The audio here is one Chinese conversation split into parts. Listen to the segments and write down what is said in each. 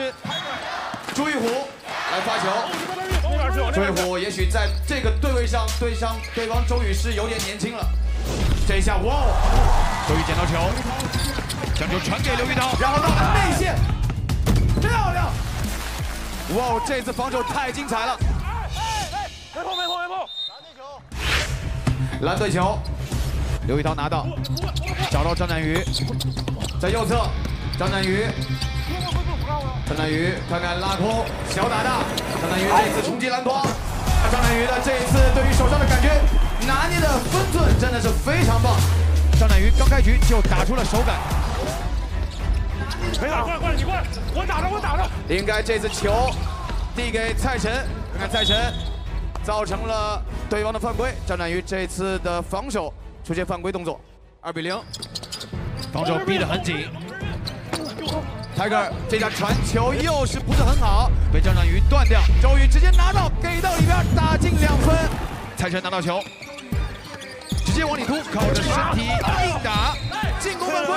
是朱玉虎来发球。朱玉虎也许在这个对位上对方周雨是有点年轻了。这一下哇！周雨捡到球，将球传给刘玉涛，然后到了内线，漂亮！哇，这次防守太精彩了。没碰没碰没碰！蓝队球，刘玉涛拿到，找到张南宇，在右侧。 张南宇，看看拉空，小打大。张南宇这一次冲击篮筐，张南宇的这一次对于手上的感觉拿捏的分寸真的是非常棒。张南宇刚开局就打出了手感，没打，过来过来，你过来，我打着我打着。应该这次球递给蔡晨，看看蔡晨造成了对方的犯规。张南宇这次的防守出现犯规动作，2比0，防守逼得很紧。 Tiger 这下传球又是不是很好，被张南宇断掉。周雨直接拿到，给到里边，打进2分。蔡晨拿到球，直接往里突，靠着身体硬打，进攻犯规。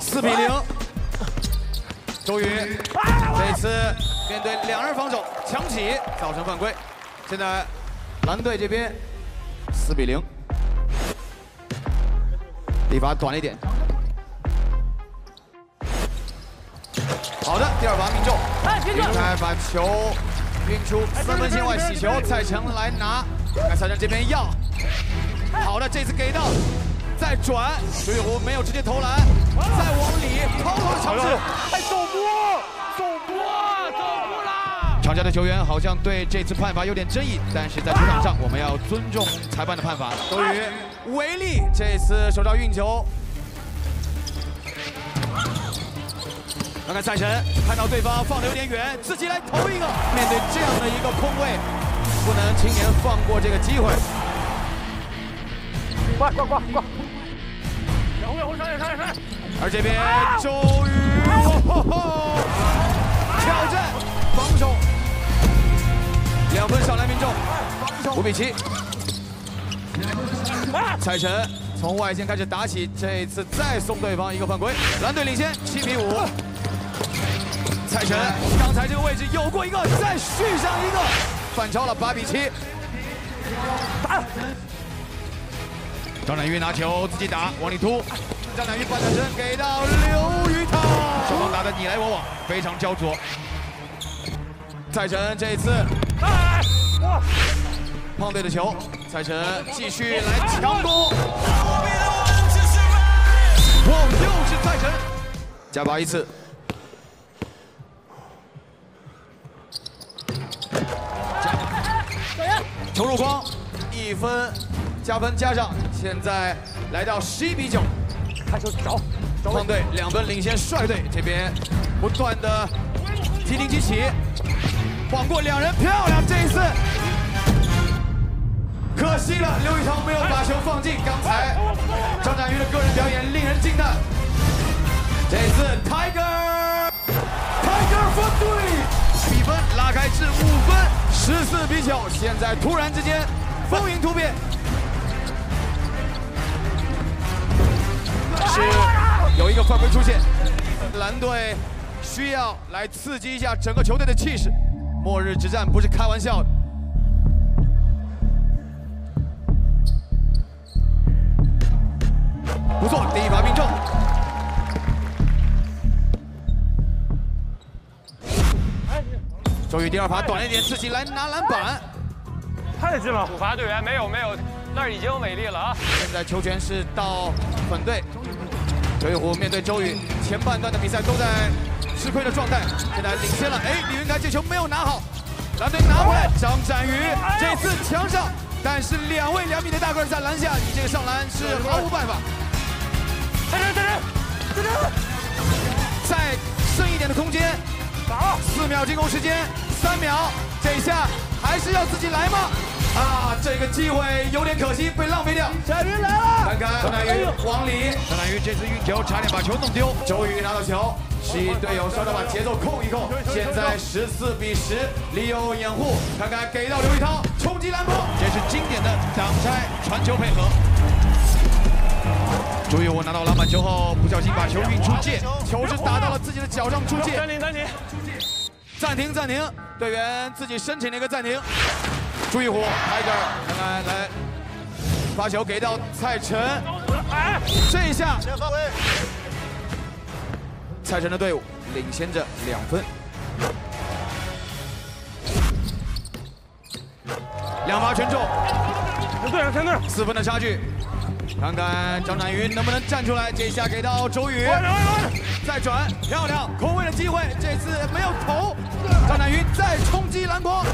4比0，周雨这次面对2人防守强起，造成犯规。现在蓝队这边4比0，立罚短了一点。 好的，第2罚命中，来把球运出3分线外，洗球，蔡晨来拿，看蔡晨这边要，好的，这次给到，再转，朱玉虎没有直接投篮，再往里抛投的尝试，哎，走步啦！场下的球员好像对这次判罚有点争议，但是在球场上我们要尊重裁判的判罚。周雨维力这次手上运球。 看看蔡晨，看到对方放得有点远，自己来投一个。面对这样的一个空位，不能轻言放过这个机会。挂！两位，上来！而这边周雨，挑战防守，2分上篮命中，5比7。蔡晨从外线开始打起，这一次再送对方一个犯规，蓝队领先7比5。 蔡晨刚才这个位置有过一个，再续上一个，反超了8比7。打！张南宇拿球自己打，往里突。张南宇反转身给到刘宇涛，双方打得你来我往，非常焦灼。蔡晨这一次，胖队的球，蔡晨继续来强攻。哇，又是蔡晨，加罚1次。 球入筐，1分加分加上，现在来到11比9。看球找，方队2分领先率队，这边不断的踢顶机起，晃过2人，漂亮！这一次，可惜了，刘宇涛没有把球放进。刚才张展瑜的个人表演令人惊叹。这一次 ，Tiger 方队。 比分拉开至5分，14比9。现在突然之间风云突变，是有一个犯规出现，蓝队需要来刺激一下整个球队的气势。末日之战不是开玩笑的。不错，第1罚命中。 周雨第2罚短了一点，自己来拿篮板，太近了。5罚队员没有，那儿已经违例了啊！现在球权是到本队，周玉虎面对周雨，前半段的比赛都在吃亏的状态，现在领先了。哎，李云凯这球没有拿好，蓝队拿回来，张展宇这次强上，但是2位2米的大个在篮下，你这个上篮是毫无办法。在这，再剩一点的空间。 4秒进攻时间，3秒，这一下还是要自己来吗？啊，这个机会有点可惜，被浪费掉。展云来了，看看张南宇往里，张南宇这次运球差点把球弄丢。周雨拿到球，示意队友稍稍把节奏控一控。现在14比10，利用掩护，看看给到刘玉涛，冲击篮筐，这是经典的挡拆传球配合。朱一武拿到篮板球后，不小心把球运出界，球是打到了自己的脚上出界。暂停！队员自己申请了一个暂停。朱一武挨着来，发球给到蔡晨，这一下，蔡晨的队伍领先着2分。 2罚全中，全对了，4分的差距，看看张展云能不能站出来。这一下给到周宇，再转，漂亮，空位的机会，这次没有投。张展云再冲击篮筐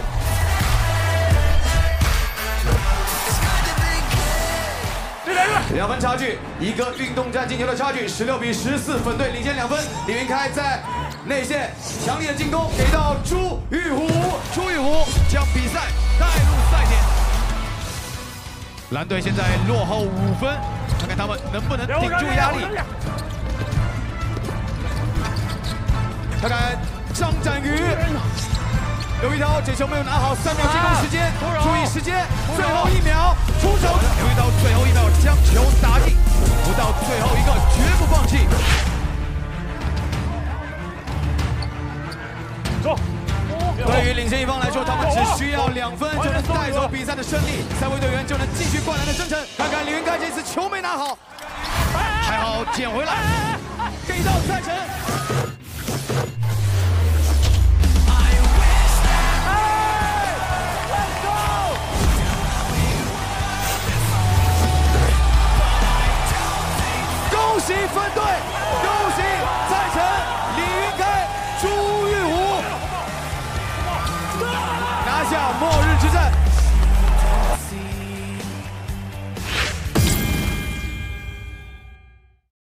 ，2分差距，一个运动战进球的差距，16比14，粉队领先2分。李云开在内线强烈的进攻，给到朱玉虎，朱玉虎将比赛带入。 蓝队现在落后5分，看看他们能不能顶住压力。看看张展宇，刘一刀这球没有拿好，3秒进攻时间，注意时间，最后1秒出手。刘一刀最后1秒将球打进，不到最后一个绝不放弃。走。 对于领先一方来说，他们只需要2分就能带走比赛的胜利，3位队员就能继续灌篮的征程。看看李云开这次球没拿好，还好捡回来，给到蔡晨。恭喜分队！